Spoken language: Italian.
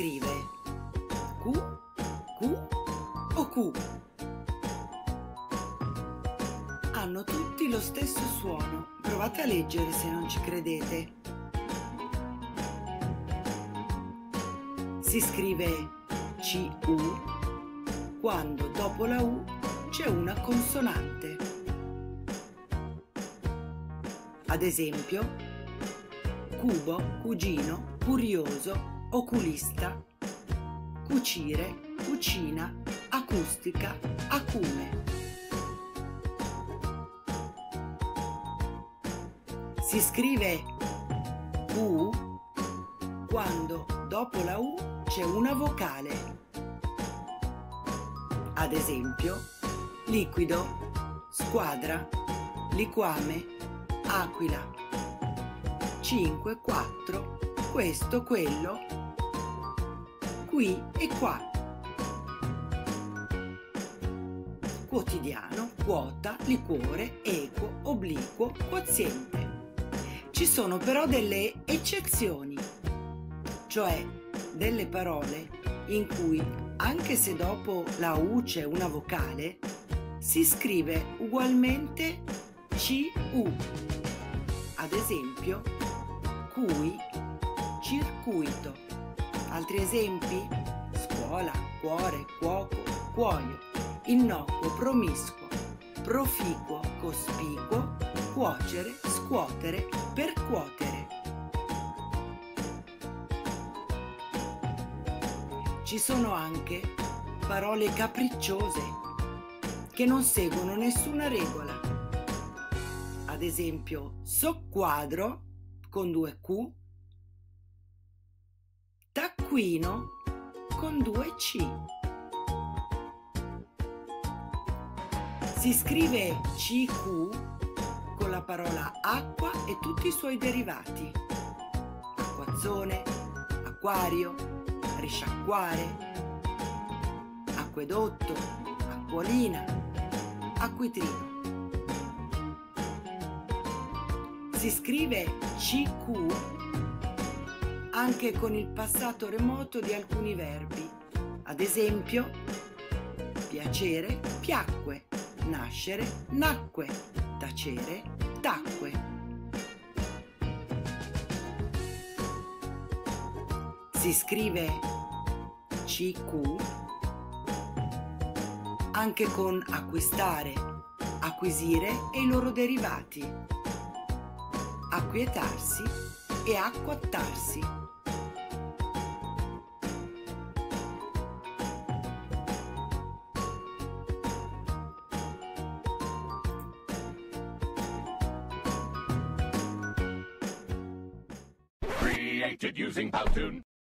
scrive Q, Q o Q. Hanno tutti lo stesso suono. Provate a leggere se non ci credete. Si scrive CU quando dopo la U c'è una consonante. Ad esempio, cubo, cugino, curioso, oculista, cucire, cucina, acustica, acume. Si scrive U quando dopo la U c'è una vocale. Ad esempio, liquido, squadra, liquame, aquila, 5, 4, questo, quello, qui e qua. Quotidiano, quota, liquore, equo, obliquo, quoziente. Ci sono però delle eccezioni, cioè delle parole in cui, anche se dopo la U c'è una vocale, si scrive ugualmente CU. Ad esempio, cui, circuito. Altri esempi? Scuola, cuore, cuoco, cuoio, innocuo, promiscuo, proficuo, cospicuo, cuocere, scuotere, percuotere. Ci sono anche parole capricciose che non seguono nessuna regola. Ad esempio, soqquadro con 2 Q, taccuino con 2 C. Si scrive CQ con la parola acqua e tutti i suoi derivati: acquazzone, acquario, risciacquare, acquedotto, acquolina, acquitrino. Si scrive CQ anche con il passato remoto di alcuni verbi, ad esempio piacere, piacque, nascere, nacque, tacere, tacque. Si scrive CQ anche con acquistare, acquisire e i loro derivati: acquietarsi e acquattarsi. Created using PowToon.